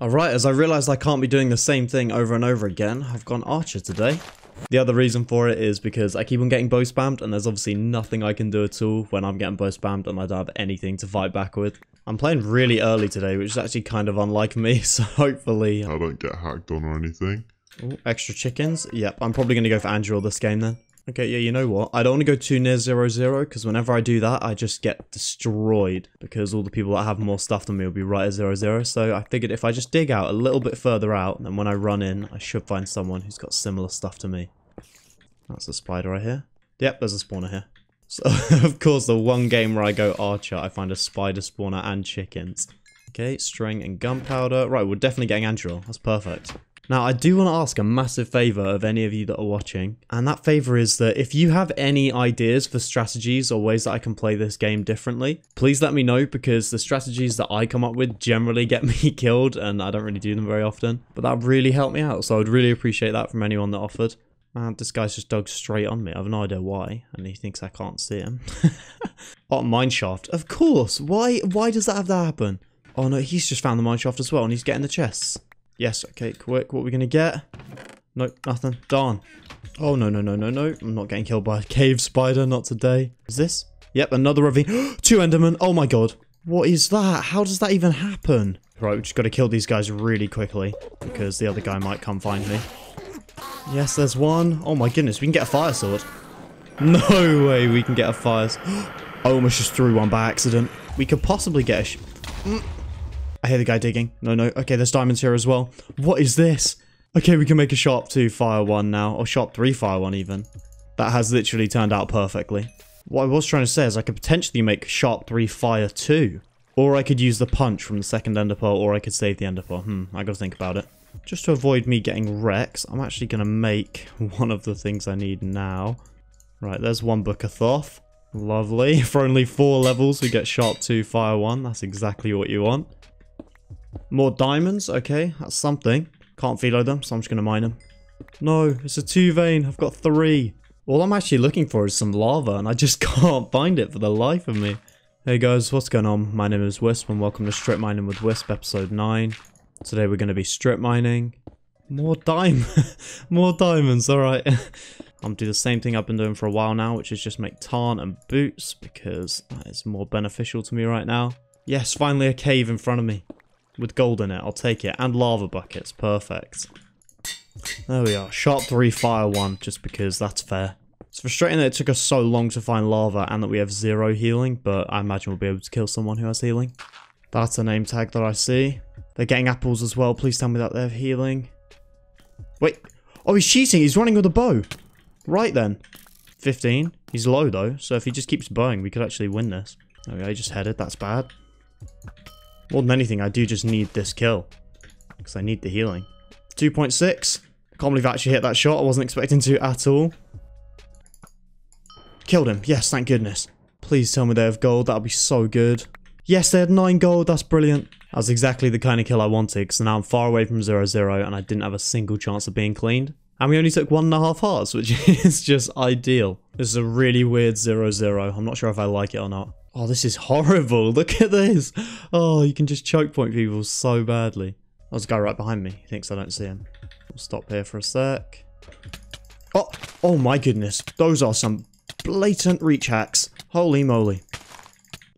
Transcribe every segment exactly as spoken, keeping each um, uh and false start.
Alright, as I realized I can't be doing the same thing over and over again, I've gone archer today. The other reason for it is because I keep on getting bow spammed and there's obviously nothing I can do at all when I'm getting bow spammed and I don't have anything to fight back with. I'm playing really early today, which is actually kind of unlike me, so hopefully I don't get hacked on or anything. Ooh, extra chickens. Yep, I'm probably going to go for Anduril this game then. Okay, yeah, you know what? I don't want to go too near zero zero, because whenever I do that, I just get destroyed. Because all the people that have more stuff than me will be right at zero zero, so I figured if I just dig out a little bit further out, then when I run in, I should find someone who's got similar stuff to me. That's a spider right here. Yep, there's a spawner here. So, of course, the one game where I go archer, I find a spider spawner and chickens. Okay, string and gunpowder. Right, we're definitely getting Anduril. That's perfect. Now, I do want to ask a massive favor of any of you that are watching, and that favor is that if you have any ideas for strategies or ways that I can play this game differently, please let me know, because the strategies that I come up with generally get me killed, and I don't really do them very often, but that really helped me out, so I would really appreciate that from anyone that offered. Man, this guy's just dug straight on me. I have no idea why, and he thinks I can't see him. Oh, mineshaft. Of course! Why, why does that have that happen? Oh no, he's just found the mineshaft as well, and he's getting the chests. Yes, okay, quick, what are we gonna get? Nope, nothing. Darn. Oh, no, no, no, no, no. I'm not getting killed by a cave spider, not today. Is this? Yep, another ravine. Two endermen. Oh my god. What is that? How does that even happen? Right, we just gotta kill these guys really quickly, because the other guy might come find me. Yes, there's one. Oh my goodness, we can get a fire sword. No way we can get a fire sword. I almost just threw one by accident. We could possibly get a sh- mm. I hear the guy digging. No, no. Okay, there's diamonds here as well. What is this? Okay, we can make a sharp two fire one now. Or sharp three fire one even. That has literally turned out perfectly. What I was trying to say is I could potentially make sharp three fire two. Or I could use the punch from the second ender pearl, or I could save the ender pearl. Hmm, I gotta think about it. Just to avoid me getting wrecked, I'm actually gonna make one of the things I need now. Right, there's one book of Thoth. Lovely. For only four levels we get sharp two fire one. That's exactly what you want. More diamonds, okay, that's something. Can't philo them, so I'm just gonna mine them. No, it's a two vein, I've got three. All I'm actually looking for is some lava, and I just can't find it for the life of me. Hey guys, what's going on? My name is Wisp, and welcome to Strip Mining with Wisp, episode nine. Today we're gonna be strip mining. More diamonds, more diamonds, alright. I'm gonna do the same thing I've been doing for a while now, which is just make tarn and boots, because that is more beneficial to me right now. Yes, finally a cave in front of me. With gold in it, I'll take it. And lava buckets, perfect. There we are, sharp three, fire one, just because that's fair. It's frustrating that it took us so long to find lava and that we have zero healing, but I imagine we'll be able to kill someone who has healing. That's a name tag that I see. They're getting apples as well, please tell me that they have healing. Wait, oh he's cheating, he's running with a bow. Right then, fifteen, he's low though, so if he just keeps bowing we could actually win this. There we go, he just headed, that's bad. More than anything, I do just need this kill. Because I need the healing. two point six. Can't believe I actually hit that shot. I wasn't expecting to at all. Killed him. Yes, thank goodness. Please tell me they have gold. That would be so good. Yes, they had nine gold. That's brilliant. That was exactly the kind of kill I wanted. Because now I'm far away from zero zero and I didn't have a single chance of being cleaned. And we only took one and a half hearts, which is just ideal. This is a really weird zero zero. I'm not sure if I like it or not. Oh, this is horrible. Look at this. Oh, you can just choke point people so badly. There's a guy right behind me. He thinks I don't see him. We'll stop here for a sec. Oh, oh my goodness. Those are some blatant reach hacks. Holy moly.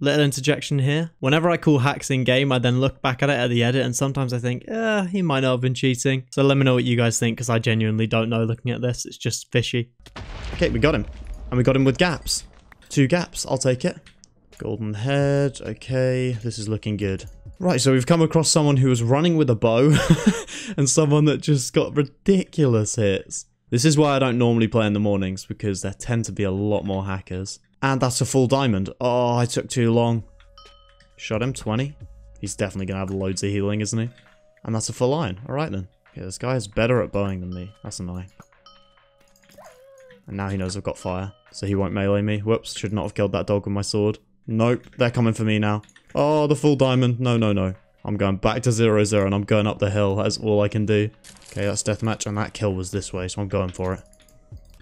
Little interjection here. Whenever I call hacks in game, I then look back at it at the edit and sometimes I think, eh, he might not have been cheating. So let me know what you guys think because I genuinely don't know looking at this. It's just fishy. Okay, we got him. And we got him with gaps. Two gaps. I'll take it. Golden head, okay, this is looking good. Right, so we've come across someone who was running with a bow and someone that just got ridiculous hits. This is why I don't normally play in the mornings, because there tend to be a lot more hackers. And that's a full diamond. Oh, I took too long. Shot him, twenty. He's definitely going to have loads of healing, isn't he? And that's a full iron. All right, then. Okay, this guy is better at bowing than me. That's annoying. And now he knows I've got fire, so he won't melee me. Whoops, should not have killed that dog with my sword. Nope, they're coming for me now. Oh, the full diamond. No, no, no. I'm going back to zero zero, and I'm going up the hill. That's all I can do. Okay, that's deathmatch, and that kill was this way, so I'm going for it.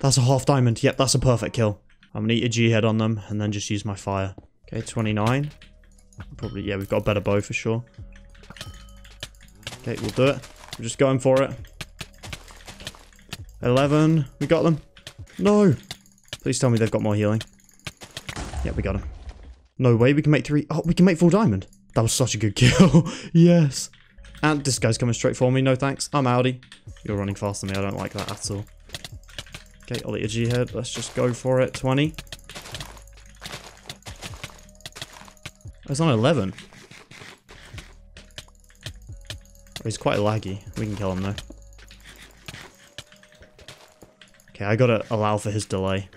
That's a half diamond. Yep, that's a perfect kill. I'm going to eat a G-head on them, and then just use my fire. Okay, twenty-nine. Probably, yeah, we've got a better bow for sure. Okay, we'll do it. We're just going for it. eleven. We got them. No. Please tell me they've got more healing. Yeah, we got them. No way. We can make three. Oh, we can make four diamond. That was such a good kill. Yes. And this guy's coming straight for me. No thanks. I'm outie. You're running faster than me. I don't like that at all. Okay, I'll eat a G head. Let's just go for it. twenty. It's on eleven. Oh, he's quite laggy. We can kill him though. Okay, I gotta allow for his delay.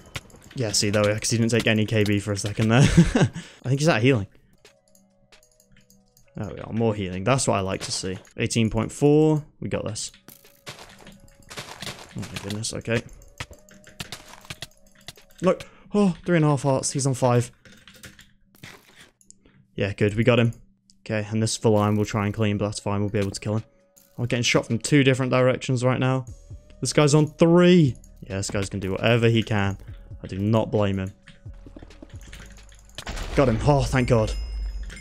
Yeah, see though, because he didn't take any K B for a second there. I think he's at healing. There we are, more healing. That's what I like to see. eighteen point four. We got this. Oh my goodness. Okay. Look. Oh, three and a half hearts. He's on five. Yeah, good. We got him. Okay, and this full iron we'll try and clean, but that's fine. We'll be able to kill him. I'm getting shot from two different directions right now. This guy's on three. Yeah, this guy's going to do whatever he can. I do not blame him. Got him. Oh, thank God.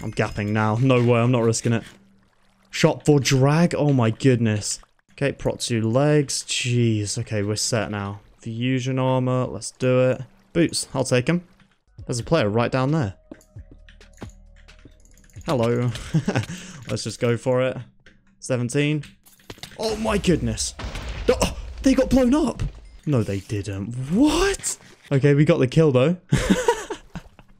I'm gapping now. No way. I'm not risking it. Shot for drag. Oh, my goodness. Okay, prot two legs. Jeez. Okay, we're set now. Fusion armor. Let's do it. Boots. I'll take him. There's a player right down there. Hello. Let's just go for it. seventeen. Oh my goodness. Oh, they got blown up. No, they didn't. What? Okay, we got the kill though.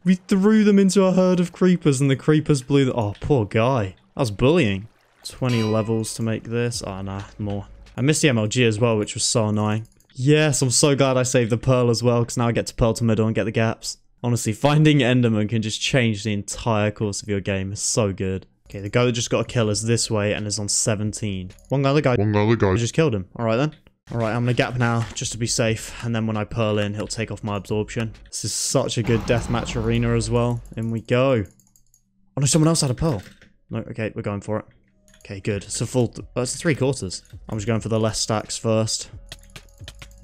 We threw them into a herd of creepers and the creepers blew the... Oh, poor guy. That was bullying. twenty levels to make this. Oh, nah, more. I missed the M L G as well, which was so annoying. Yes, I'm so glad I saved the pearl as well, because now I get to pearl to middle and get the gaps. Honestly, finding enderman can just change the entire course of your game. It's so good. Okay, the guy that just got a kill is this way and is on seventeen. One other guy. One other guy. I just killed him. All right, then. All right, I'm going to gap now just to be safe. And then when I pearl in, he'll take off my absorption. This is such a good deathmatch arena as well. In we go. Oh, no, someone else had a pearl. No, okay, we're going for it. Okay, good. It's a full... Th that's three quarters. I'm just going for the less stacks first.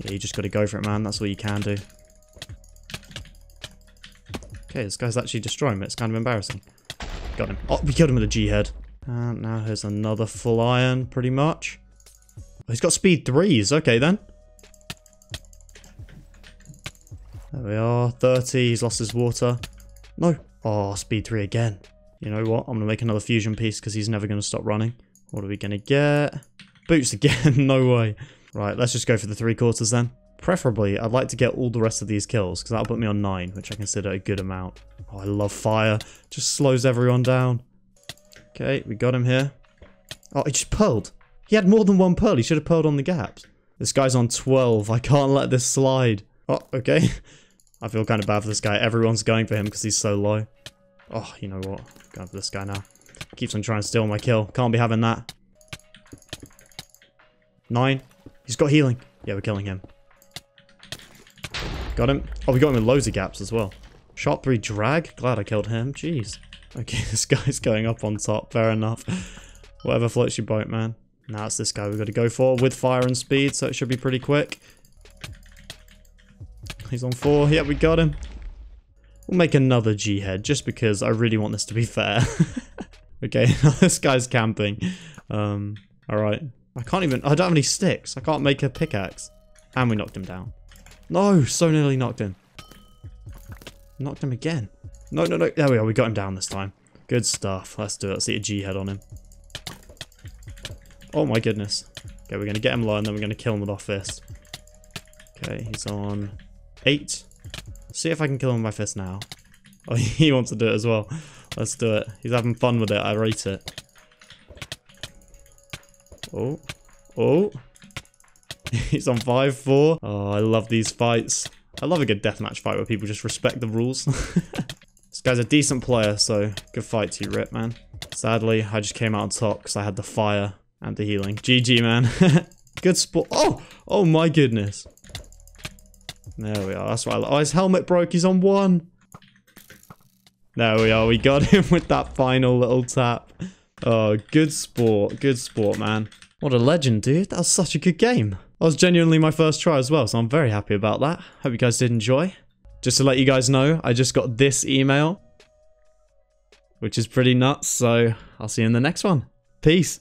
Yeah, you just got to go for it, man. That's all you can do. Okay, this guy's actually destroying me. It's kind of embarrassing. Got him. Oh, we killed him with a G head. And now here's another full iron, pretty much. Oh, he's got speed threes. Okay, then. There we are. thirty. He's lost his water. No. Oh, speed three again. You know what? I'm going to make another fusion piece because he's never going to stop running. What are we going to get? Boots again. No way. Right, let's just go for the three quarters then. Preferably, I'd like to get all the rest of these kills, because that'll put me on nine, which I consider a good amount. Oh, I love fire. Just slows everyone down. Okay, we got him here. Oh, he just pearled. He had more than one pearl. He should have pearled on the gaps. This guy's on twelve. I can't let this slide. Oh, okay. I feel kind of bad for this guy. Everyone's going for him because he's so low. Oh, you know what? I'm going for this guy now. Keeps on trying to steal my kill. Can't be having that. nine. He's got healing. Yeah, we're killing him. Got him. Oh, we got him with loads of gaps as well. Shot three drag. Glad I killed him. Jeez. Okay, this guy's going up on top. Fair enough. Whatever floats your boat, man. Now it's this guy we've got to go for with fire and speed, so it should be pretty quick. He's on four. Yeah, we got him. We'll make another G head just because I really want this to be fair. Okay, now this guy's camping. Um, all right. I can't even... I don't have any sticks. I can't make a pickaxe. And we knocked him down. No, so nearly knocked him. Knocked him again. No, no, no. There we are. We got him down this time. Good stuff. Let's do it. Let's eat a G head on him. Oh my goodness. Okay, we're going to get him low and then we're going to kill him with our fist. Okay, he's on eight. Let's see if I can kill him with my fist now. Oh, he wants to do it as well. Let's do it. He's having fun with it. I rate it. Oh. Oh. He's on five four. Oh, I love these fights. I love a good deathmatch fight where people just respect the rules. This guy's a decent player, so good fight to you, Rip, man. Sadly, I just came out on top because I had the fire and the healing. G G, man. Good sport. Oh! Oh, my goodness. There we are. That's why I love. Oh, his helmet broke. He's on one. There we are. We got him with that final little tap. Oh, good sport. Good sport, man. What a legend, dude. That was such a good game. That was genuinely my first try as well, so I'm very happy about that. Hope you guys did enjoy. Just to let you guys know, I just got this email, which is pretty nuts, so I'll see you in the next one. Peace.